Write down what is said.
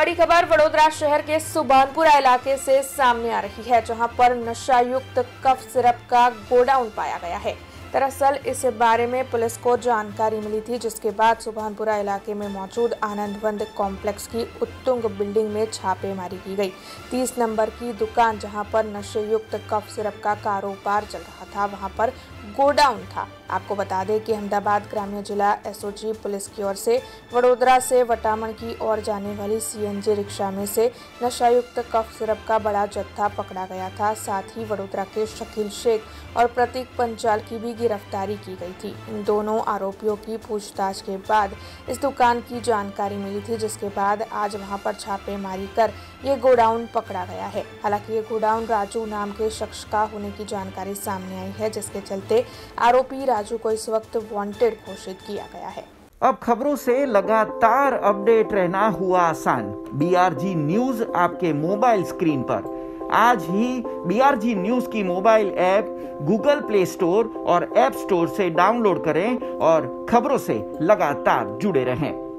बड़ी खबर वडोदरा शहर के सुभानपुरा इलाके से सामने आ रही है, जहां पर नशायुक्त कफ सिरप का गोडाउन पाया गया है। दरअसल इस बारे में पुलिस को जानकारी मिली थी, जिसके बाद सुभानपुरा इलाके में मौजूद आनंद वंद कॉम्प्लेक्स की उत्तुंग बिल्डिंग में छापेमारी की गई। 30 नंबर की दुकान जहां पर नशेयुक्त कफ सिरप का कारोबार चल रहा था, वहां पर गोडाउन था। आपको बता दें कि अहमदाबाद ग्रामीण जिला एसओजी पुलिस की ओर से वडोदरा से वटामण की ओर जाने वाली CNG रिक्शा में से नशायुक्त कफ सिरप का बड़ा जत्था पकड़ा गया था। साथ ही वडोदरा के शकील शेख और प्रतीक पंचाल की भी गिरफ्तारी की गई थी। इन दोनों आरोपियों की पूछताछ के बाद इस दुकान की जानकारी मिली थी, जिसके बाद आज वहां पर छापेमारी कर ये गोडाउन पकड़ा गया है। हालांकि ये गोडाउन राजू नाम के शख्स का होने की जानकारी सामने आई है, जिसके चलते आरोपी राजू को इस वक्त वांटेड घोषित किया गया है। अब खबरों से लगातार अपडेट रहना हुआ आसान। BRG न्यूज आपके मोबाइल स्क्रीन पर आज ही BRG न्यूज की mobile app Google play store और ऐप स्टोर से डाउनलोड करें और खबरों से लगातार जुड़े रहें।